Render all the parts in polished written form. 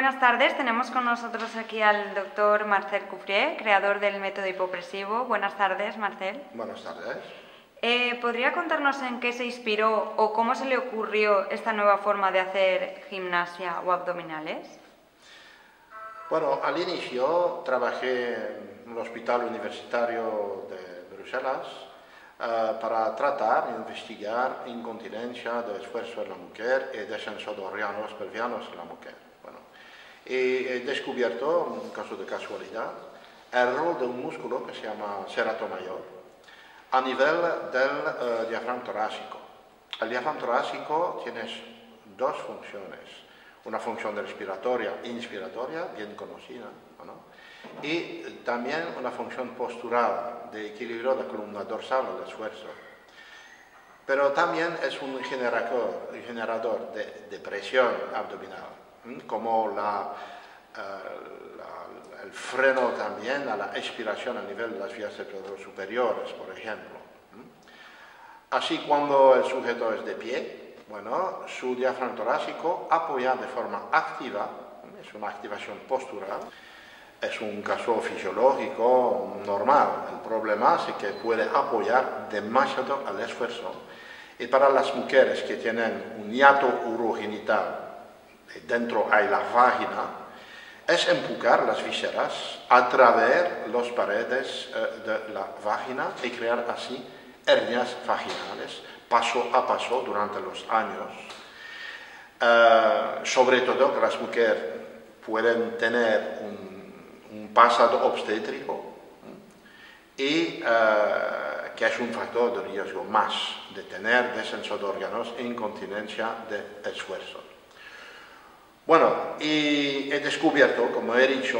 Buenas tardes, tenemos con nosotros aquí al doctor Marcel Caufriez, creador del método hipopresivo. Buenas tardes, Marcel. Buenas tardes. ¿Podría contarnos en qué se inspiró o cómo se le ocurrió esta nueva forma de hacer gimnasia o abdominales? Bueno, al inicio trabajé en el Hospital Universitario de Bruselas para tratar e investigar incontinencia de esfuerzo en la mujer y descenso de órganos pelvianos en la mujer. Y he descubierto, un caso de casualidad, el rol de un músculo que se llama serrato mayor a nivel del diafragma torácico. El diafragma torácico tiene dos funciones, una función respiratoria e inspiratoria, bien conocida, ¿no? Y también una función postural de equilibrio de la columna dorsal del esfuerzo. Pero también es un generador de presión abdominal, como el freno también a la expiración a nivel de las vías respiratorias superiores, por ejemplo. Así, cuando el sujeto es de pie, bueno, su diafragma torácico apoya de forma activa, es una activación postural, es un caso fisiológico normal. El problema es que puede apoyar demasiado al esfuerzo. Y para las mujeres que tienen un hiato urogenital, dentro hay la vagina, es empujar las vísceras a través de las paredes de la vagina y crear así hernias vaginales paso a paso durante los años. Sobre todo que las mujeres pueden tener un pasado obstétrico y que es un factor de riesgo más de tener descenso de órganos e incontinencia de esfuerzo. Bueno, y he descubierto, como he dicho,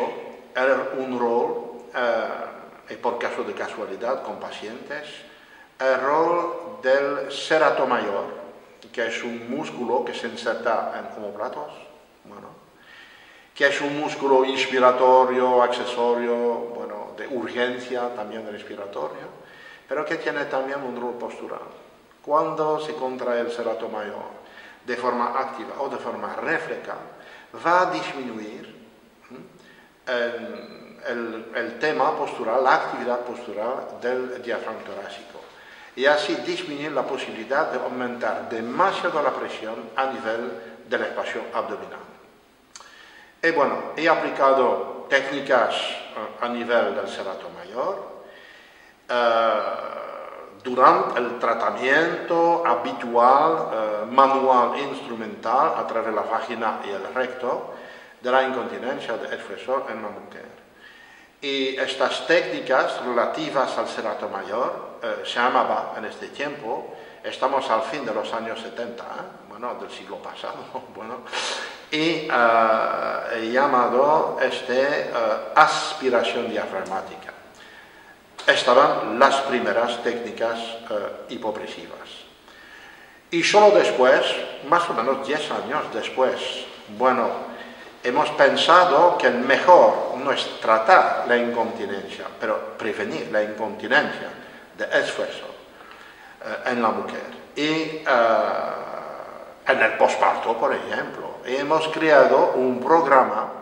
un rol, y por caso de casualidad con pacientes, el rol del serrato mayor, que es un músculo que se inserta en omóplatos, bueno, que es un músculo inspiratorio, accesorio, bueno, de urgencia, también respiratorio, pero que tiene también un rol postural. Cuando se contrae el serrato mayor de forma activa o de forma refleja, va a disminuir el tema postural, la actividad postural del diafragma torácico, y así disminuir la posibilidad de aumentar demasiado la presión a nivel del espacio abdominal. Y bueno, he aplicado técnicas a nivel del serrato mayor durante el tratamiento habitual, manual e instrumental a través de la vagina y el recto de la incontinencia de esfuerzo en la mujer. Y estas técnicas relativas al serrato mayor se llamaba en este tiempo, estamos al fin de los años 70, bueno, del siglo pasado, bueno, y he llamado aspiración diafragmática. Estaban las primeras técnicas hipopresivas. Y solo después, más o menos 10 años después, bueno, hemos pensado que mejor no es tratar la incontinencia, pero prevenir la incontinencia de esfuerzo en la mujer. Y en el posparto, por ejemplo, hemos creado un programa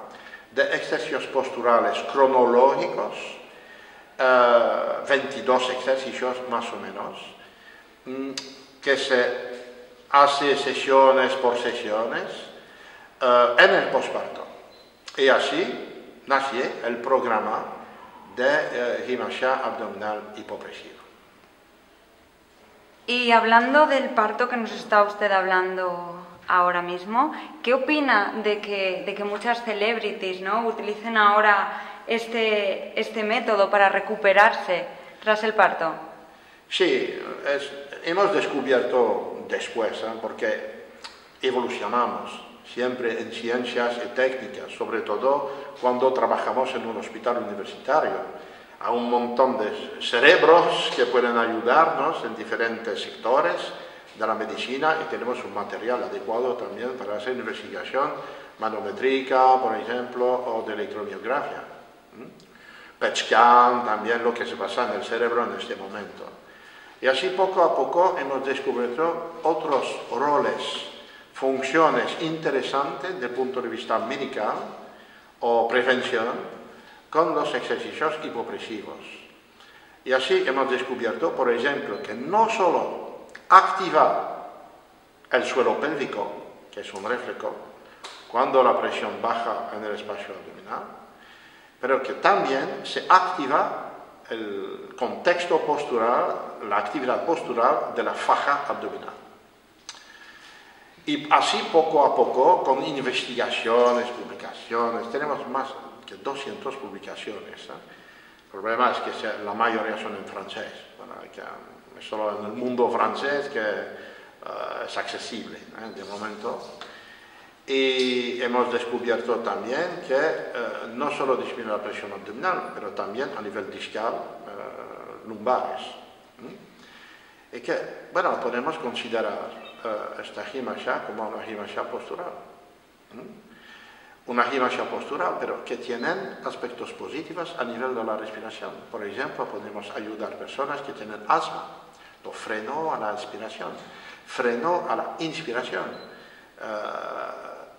de ejercicios posturales cronológicos, 22 ejercicios más o menos, que se hace sesiones por sesiones en el posparto. Y así nació el programa de gimnasia abdominal hipopresiva. Y hablando del parto que nos está usted hablando ahora mismo, ¿qué opina de que muchas celebrities, ¿no?, utilicen ahora este método para recuperarse tras el parto? Sí, hemos descubierto después, porque evolucionamos siempre en ciencias y técnicas, sobre todo cuando trabajamos en un hospital universitario. Hay un montón de cerebros que pueden ayudarnos en diferentes sectores de la medicina y tenemos un material adecuado también para hacer investigación manométrica, por ejemplo, o de electromiografía. Petscan, también lo que se pasa en el cerebro en este momento. Y así poco a poco hemos descubierto otros roles funciones interesantes desde el punto de vista médical o prevención con los ejercicios hipopresivos. Y así hemos descubierto, por ejemplo, que no solo activa el suelo pélvico, que es un reflejo, cuando la presión baja en el espacio abdominal, pero que también se activa el contexto postural, la actividad postural de la faja abdominal. Y así poco a poco, con investigaciones, publicaciones, tenemos más que 200 publicaciones. El problema es que la mayoría son en francés, que solo en el mundo francés que es accesible de momento. Y hemos descubierto también que no solo disminuye la presión abdominal, pero también a nivel discal, lumbares. Y que, bueno, podemos considerar esta gimasia como una gimasia postural. Una gimasia postural, pero que tienen aspectos positivos a nivel de la respiración. Por ejemplo, podemos ayudar a personas que tienen asma. Lo frenó a la aspiración, frenó a la inspiración.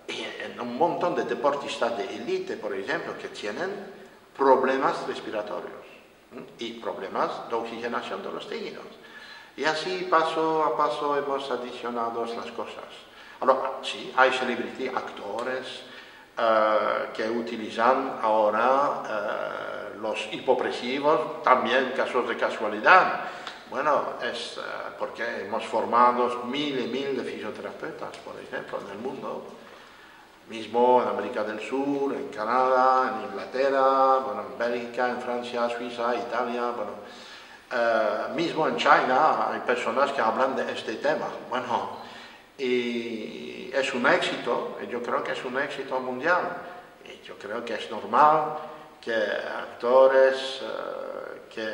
En un montón de deportistas de élite, por ejemplo, que tienen problemas respiratorios y problemas de oxigenación de los tejidos. Y así, paso a paso, hemos adicionado las cosas. Ahora, sí, hay celebridades, actores que utilizan ahora los hipopresivos, también casos de casualidad. Bueno, es porque hemos formado miles y miles de fisioterapeutas, por ejemplo, en el mundo. Mismo en América del Sur, en Canadá, en Inglaterra, bueno, en Bélgica, en Francia, Suiza, Italia, bueno. Mismo en China hay personas que hablan de este tema. Bueno, y es un éxito, yo creo que es un éxito mundial. Y yo creo que es normal que actores que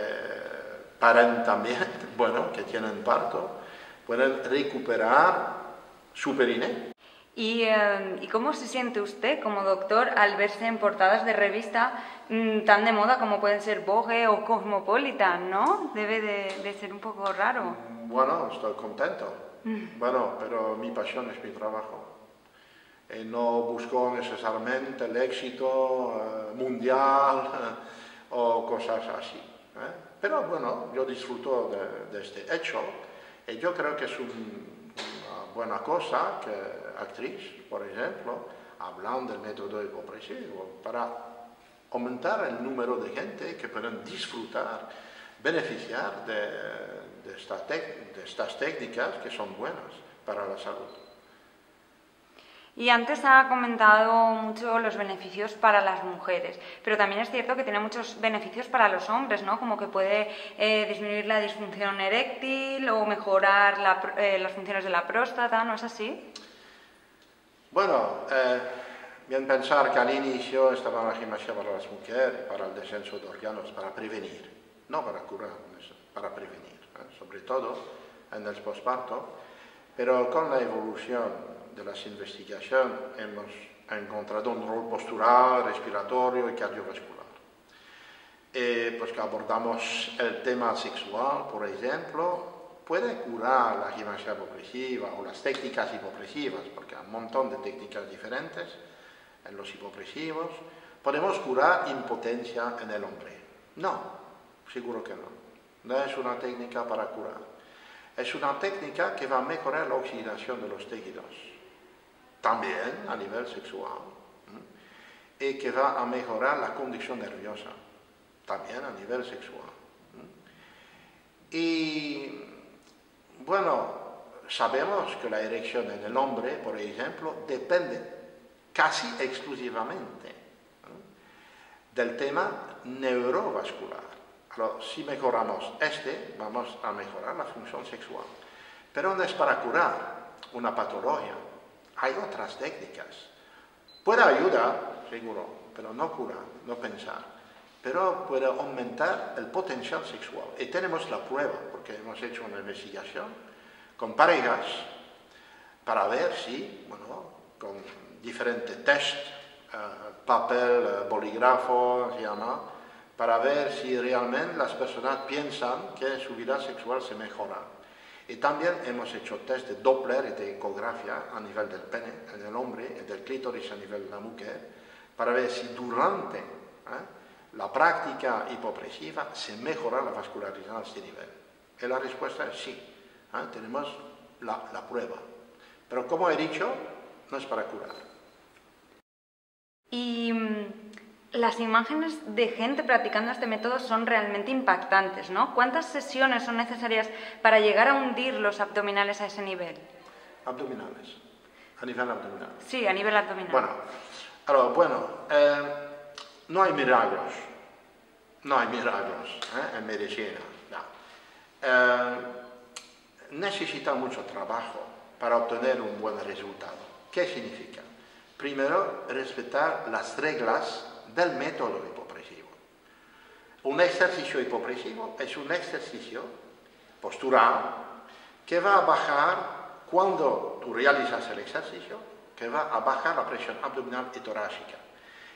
paren también, bueno, que tienen parto, pueden recuperar su perine. ¿Y cómo se siente usted como doctor al verse en portadas de revista tan de moda como pueden ser Vogue o Cosmopolitan, ¿no? Debe de ser un poco raro. Bueno, estoy contento. Bueno, pero mi pasión es mi trabajo. No busco necesariamente el éxito mundial o cosas así. Pero bueno, yo disfruto de este hecho y yo creo que es una buena cosa que actriz, por ejemplo, hablan del método hipopresivo para aumentar el número de gente que pueden disfrutar, beneficiar de estas técnicas que son buenas para la salud. Y antes ha comentado mucho los beneficios para las mujeres, pero también es cierto que tiene muchos beneficios para los hombres, ¿no? Como que puede disminuir la disfunción eréctil o mejorar las funciones de la próstata, ¿no es así? Bueno, bien pensar que al inicio estaba la gimasia para las mujeres, para el descenso de órganos, para prevenir, no para curar, para prevenir, sobre todo en el posparto, pero con la evolución de las investigaciones hemos encontrado un rol postural, respiratorio y cardiovascular. Pues que abordamos el tema sexual, por ejemplo, puede curar la gimasia hipopresiva o las técnicas hipopresivas, porque hay un montón de técnicas diferentes en los hipopresivos. ¿Podemos curar impotencia en el hombre? No, seguro que no. No es una técnica para curar. Es una técnica que va a mejorar la oxidación de los tejidos, también a nivel sexual, y que va a mejorar la condición nerviosa, también a nivel sexual. Y bueno, sabemos que la erección en el hombre, por ejemplo, depende casi exclusivamente del tema neurovascular. Pero si mejoramos este, vamos a mejorar la función sexual. Pero no es para curar una patología. Hay otras técnicas. Puede ayudar, seguro, pero no curar, no pensar. Pero puede aumentar el potencial sexual. Y tenemos la prueba, porque hemos hecho una investigación con parejas para ver si, bueno, con diferentes test, papel, bolígrafo, se llama, para ver si realmente las personas piensan que su vida sexual se mejora. Y también hemos hecho test de Doppler y de ecografía a nivel del pene, en el hombre, y del clítoris a nivel de la mujer, para ver si durante la práctica hipopresiva se mejora la vascularidad a este nivel. Y la respuesta es sí, tenemos la prueba. Pero como he dicho, no es para curar. Y las imágenes de gente practicando este método son realmente impactantes, ¿no? ¿Cuántas sesiones son necesarias para llegar a hundir los abdominales a ese nivel? ¿Abdominales? ¿A nivel abdominal? Sí, a nivel abdominal. Bueno, alors, no hay milagros. No hay milagros en medicina. No. Necesita mucho trabajo para obtener un buen resultado. ¿Qué significa? Primero, respetar las reglas del método hipopresivo. Un ejercicio hipopresivo es un ejercicio postural que va a bajar, cuando tú realizas el ejercicio, que va a bajar la presión abdominal y torácica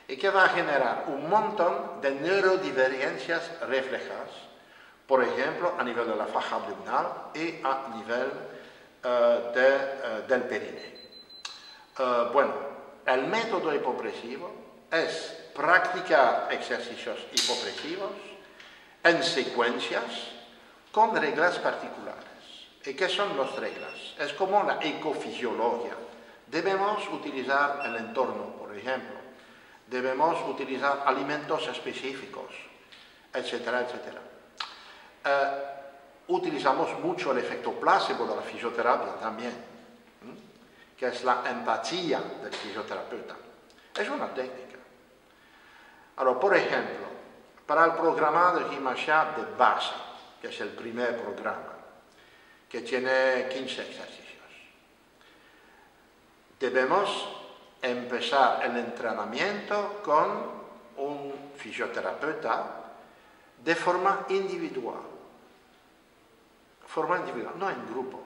y que va a generar un montón de neurodivergencias reflejas, por ejemplo, a nivel de la faja abdominal y a nivel del perineo. El método hipopresivo es practicar ejercicios hipopresivos en secuencias con reglas particulares. ¿Y qué son las reglas? Es como la ecofisiología. Debemos utilizar el entorno, por ejemplo. Debemos utilizar alimentos específicos, etcétera, etcétera. Utilizamos mucho el efecto placebo de la fisioterapia también, que es la empatía del fisioterapeuta. Es una técnica. Ahora, por ejemplo, para el programa de gimnasia de base, que es el primer programa, que tiene 15 ejercicios, debemos empezar el entrenamiento con un fisioterapeuta de forma individual. Forma individual, no en grupo.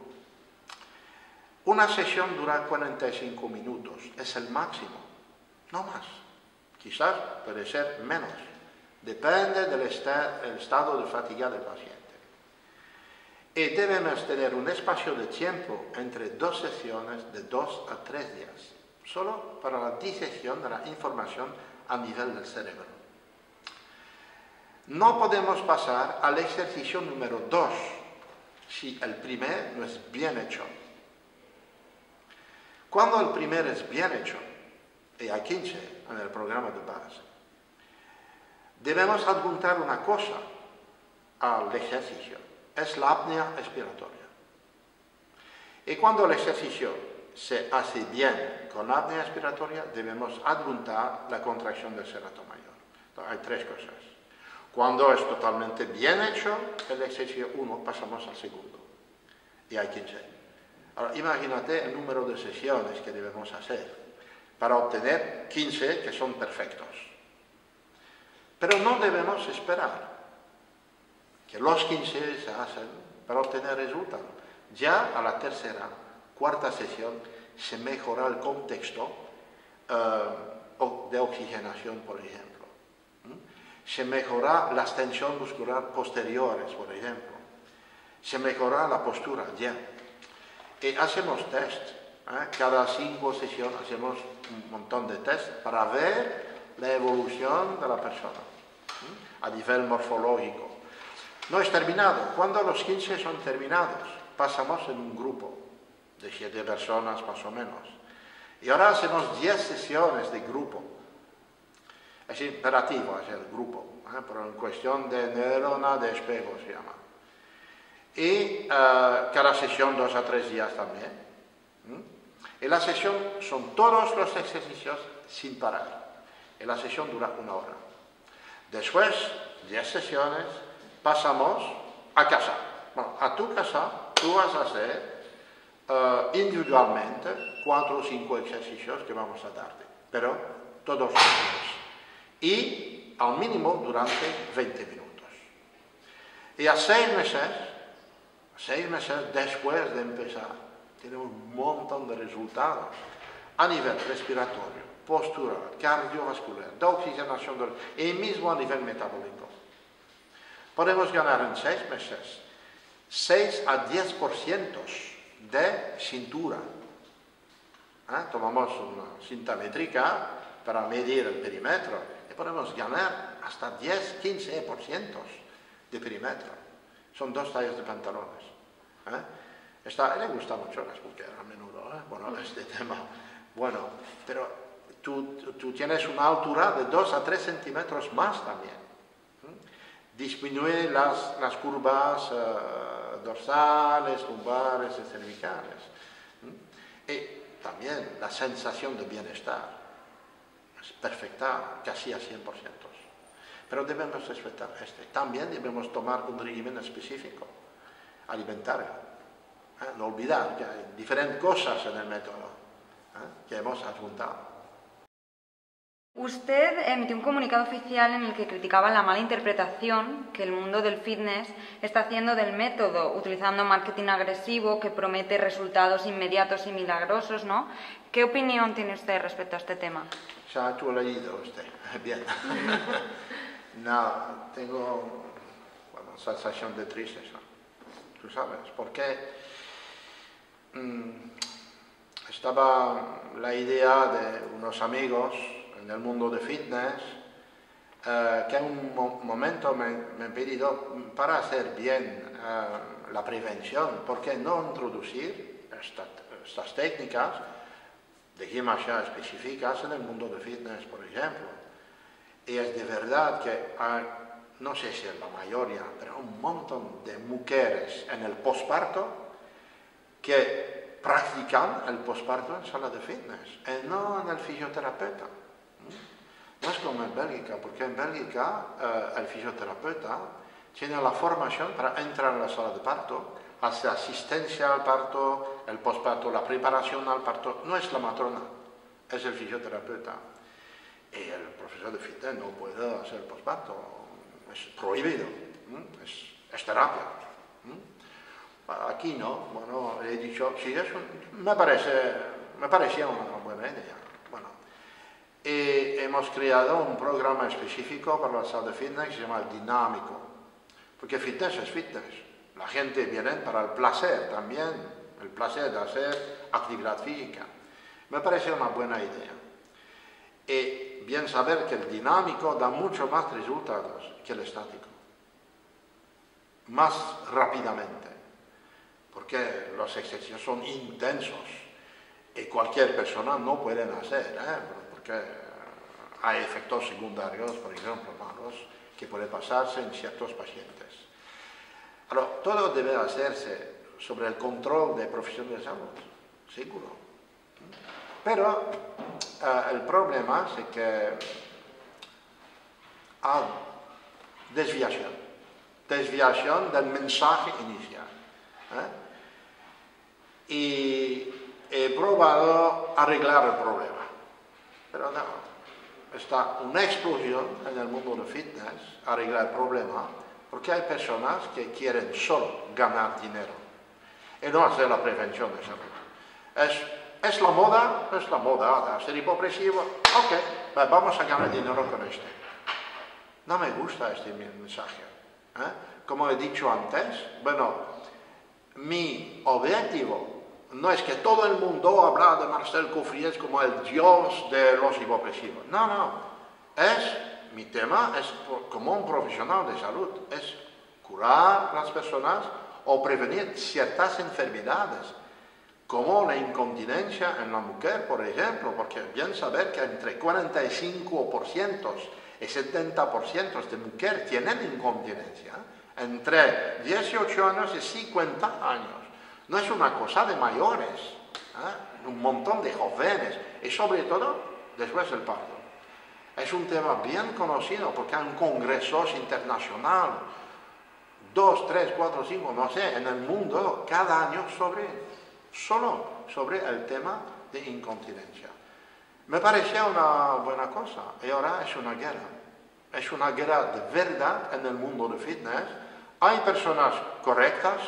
Una sesión dura 45 minutos, es el máximo, no más. Quizás puede ser menos, depende del estado de fatiga del paciente. Y debemos tener un espacio de tiempo entre dos sesiones de 2 a 3 días, solo para la digestión de la información a nivel del cerebro. No podemos pasar al ejercicio número 2 si el primer no es bien hecho. Cuando el primer es bien hecho, y hay 15 en el programa de base, debemos adjuntar una cosa al ejercicio, es la apnea respiratoria. Y cuando el ejercicio se hace bien con la apnea respiratoria, debemos adjuntar la contracción del serrato mayor. Entonces, hay 3 cosas. Cuando es totalmente bien hecho, el ejercicio 1 pasamos al segundo. Y hay 15. Ahora, imagínate el número de sesiones que debemos hacer para obtener 15 que son perfectos. Pero no debemos esperar que los 15 se hacen para obtener resultados. Ya a la 3ª, 4ª sesión se mejora el contexto de oxigenación, por ejemplo. Se mejora la tensión muscular posteriores, por ejemplo. Se mejora la postura ya. Y hacemos test. Cada 5 sesiones hacemos un montón de test para ver la evolución de la persona a nivel morfológico. No es terminado. Cuando los 15 son terminados, pasamos en un grupo de 7 personas más o menos. Y ahora hacemos 10 sesiones de grupo. Es imperativo hacer grupo, pero en cuestión de neurona de espejo se llama. Y cada sesión 2 a 3 días también. En la sesión son todos los ejercicios sin parar. En la sesión dura 1 hora. Después, 10 sesiones, pasamos a casa. Bueno, a tu casa tú vas a hacer individualmente 4 o 5 ejercicios que vamos a darte, pero todos juntos. Y al mínimo durante 20 minutos. Y a 6 meses después de empezar, tenemos un montón de resultados a nivel respiratorio, postural, cardiovascular, de oxigenación y mismo a nivel metabólico. Podemos ganar en 6 meses 6 a 10% de cintura. Tomamos una cinta métrica para medir el perímetro y podemos ganar hasta 10, 15% de perímetro. Son 2 tallas de pantalones. Esta le gusta mucho las mujeres a menudo, bueno, este tema. Bueno, pero tú tienes una altura de 2 a 3 centímetros más también. Disminuye las curvas dorsales, lumbares y cervicales. Y también la sensación de bienestar es perfecta, casi a 100%. Pero debemos respetar este. También debemos tomar un régimen específico alimentario. No olvidar que hay diferentes cosas en el método que hemos adjuntado. Usted emitió un comunicado oficial en el que criticaba la mala interpretación que el mundo del fitness está haciendo del método, utilizando marketing agresivo que promete resultados inmediatos y milagrosos, ¿no? ¿Qué opinión tiene usted respecto a este tema? Ya tú lo has leído usted, bien. No, tengo bueno, sensación de tristeza, tú sabes, porque estaba la idea de unos amigos en el mundo de fitness, que en un momento me han pedido para hacer bien la prevención, ¿por qué no introducir estas técnicas de gimnasia específicas en el mundo de fitness, por ejemplo? Y es de verdad que hay, no sé si es la mayoría, pero un montón de mujeres en el posparto que practican el posparto en sala de fitness, y no en el fisioterapeuta. No es como en Bélgica, porque en Bélgica el fisioterapeuta tiene la formación para entrar en la sala de parto, hace asistencia al parto, el posparto, la preparación al parto. No es la matrona, es el fisioterapeuta. Y el profesor de fitness no puede hacer posparto, es prohibido, es terapia. Aquí no, bueno, he dicho, sí, me parecía una buena idea. Y hemos creado un programa específico para la sala de fitness que se llama Dinámico. Porque fitness es fitness. La gente viene para el placer también, el placer de hacer actividad física. Me parece una buena idea. Y bien saber que el dinámico da mucho más resultados que el estático. Más rápidamente. Porque los ejercicios son intensos. Y cualquier persona no puede hacer, que hay efectos secundarios, por ejemplo, malos, que pueden pasarse en ciertos pacientes. Ahora, todo debe hacerse sobre el control de profesionales de salud, seguro. Pero el problema es que hay desviación del mensaje inicial. Y he probado arreglar el problema. Pero no, está una explosión en el mundo del fitness, arreglar el problema, porque hay personas que quieren solo ganar dinero y no hacer la prevención de salud. Es la moda, ser hipopresivo, ok, vamos a ganar dinero con este. No me gusta este mensaje. Como he dicho antes, bueno, mi objetivo no es que todo el mundo habla de Marcel Caufriez como el dios de los hipopresivos. No, no. Mi tema es como un profesional de salud. Es curar las personas o prevenir ciertas enfermedades, como la incontinencia en la mujer, por ejemplo, porque bien saber que entre 45% y 70% de mujeres tienen incontinencia entre 18 años y 50 años. No es una cosa de mayores, un montón de jóvenes, y sobre todo después del parto. Es un tema bien conocido porque hay congresos internacionales, 2, 3, 4, 5, no sé, en el mundo, cada año sobre el tema de incontinencia. Me parecía una buena cosa, y ahora es una guerra. Es una guerra de verdad en el mundo del fitness. Hay personas correctas,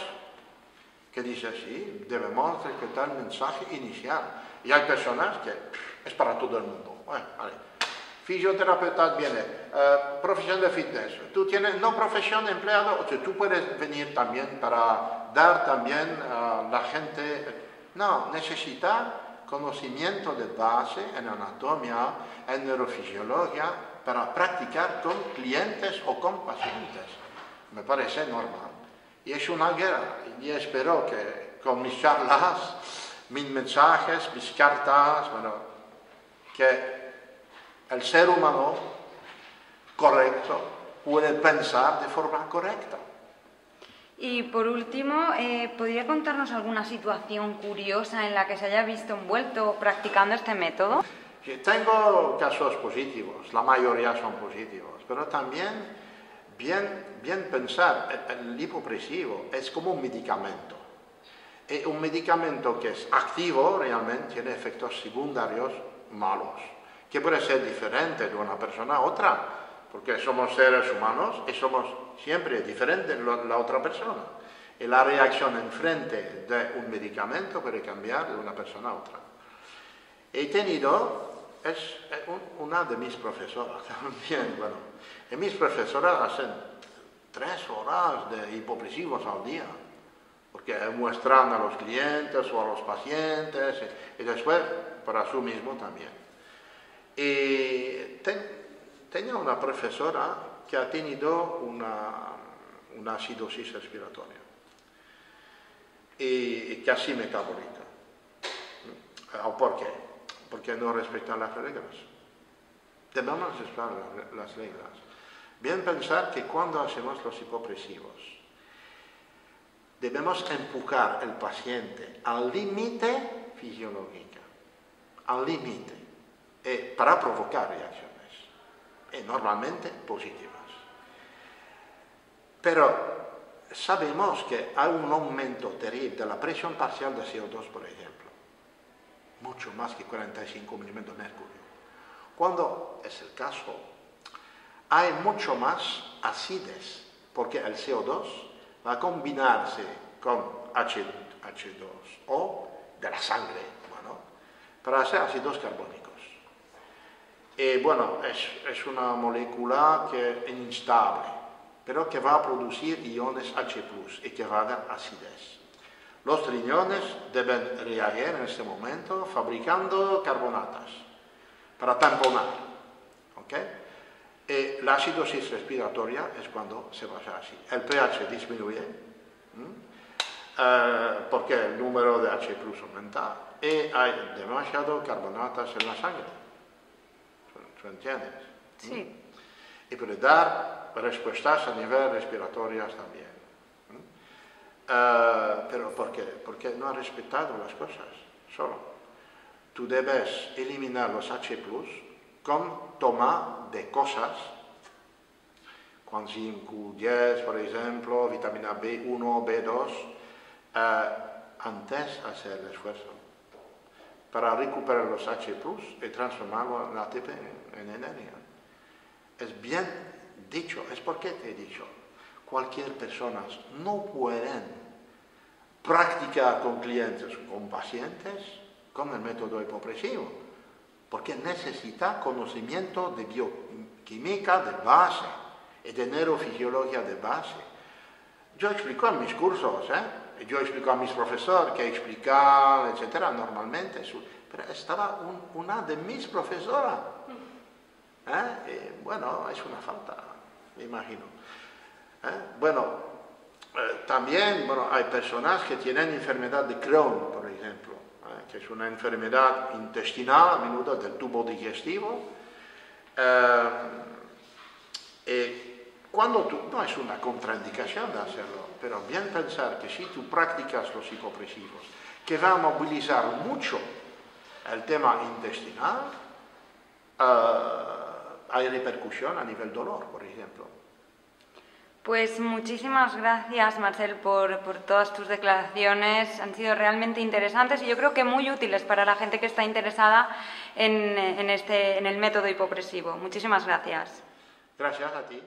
que dice, sí, debemos respetar el mensaje inicial. Y hay personas que es para todo el mundo. Bueno, vale. fisioterapeutas vienen, profesión de fitness, tú tienes no profesión empleado, o sea, tú puedes venir también para dar también a la gente, no, necesita conocimiento de base en anatomía, en neurofisiología, para practicar con clientes o con pacientes, me parece normal. Y es una guerra, y espero que con mis charlas, mis mensajes, mis cartas, bueno, que el ser humano correcto puede pensar de forma correcta. Y por último, ¿podría contarnos alguna situación curiosa en la que se haya visto envuelto practicando este método? Sí, tengo casos positivos, la mayoría son positivos, pero también bien pensar, el hipopresivo es como un medicamento. Y un medicamento que es activo realmente tiene efectos secundarios malos, que puede ser diferente de una persona a otra, porque somos seres humanos y somos siempre diferentes de la otra persona. Y la reacción enfrente de un medicamento puede cambiar de una persona a otra. He tenido, es una de mis profesoras también, bueno, y mis profesoras hacen 3 horas de hipopresivos al día, porque muestran a los clientes o a los pacientes y después para sí mismo también. Y tenía una profesora que ha tenido una acidosis respiratoria y casi metabólica. ¿Por qué? Porque no respetan las reglas. Debemos respetar las reglas. Bien pensar que cuando hacemos los hipopresivos, debemos empujar al paciente al límite fisiológico, al límite, para provocar reacciones, normalmente positivas. Pero sabemos que hay un aumento terrible de la presión parcial de CO2, por ejemplo, mucho más que 45 milímetros de mercurio. Cuando es el caso, hay mucho más acidez, porque el CO2 va a combinarse con H2O de la sangre, bueno, para hacer ácidos carbónicos. Y bueno, es una molécula que es inestable, pero que va a producir iones H+, y que va a dar acidez. Los riñones deben reagir en este momento fabricando carbonatas para tamponar, ¿ok? Y la acidosis respiratoria es cuando se pasa así. El pH disminuye, porque el número de H+ aumenta y hay demasiado carbonatas en la sangre. ¿Tú entiendes? Sí. Y puede dar respuestas a nivel respiratorias también. ¿Pero por qué? Porque no ha respetado las cosas, solo. Tú debes eliminar los H+ con toma de cosas, con Ging-Q-10, por ejemplo, vitamina B1, B2, antes de hacer el esfuerzo, para recuperar los H+ y transformarlo en ATP, en energía. Es bien dicho, es porque te he dicho, cualquier persona no pueden practicar con clientes o con pacientes con el método hipopresivo, porque necesita conocimiento de bioquímica de base y de neurofisiología de base. Yo explico en mis cursos, yo explico a mis profesores que explicar, etcétera, normalmente, pero estaba una de mis profesoras. Y bueno, es una falta, me imagino. Bueno, también bueno, hay personas que tienen enfermedad de Crohn, por ejemplo, que es una enfermedad intestinal, a menudo del tubo digestivo. Cuando tú, no es una contraindicación de hacerlo, pero bien pensar que si tú practicas los hipopresivos, que va a movilizar mucho el tema intestinal, hay repercusión a nivel dolor, por ejemplo. Pues muchísimas gracias, Marcel, por todas tus declaraciones. Han sido realmente interesantes y yo creo que muy útiles para la gente que está interesada en el método hipopresivo. Muchísimas gracias. Gracias a ti.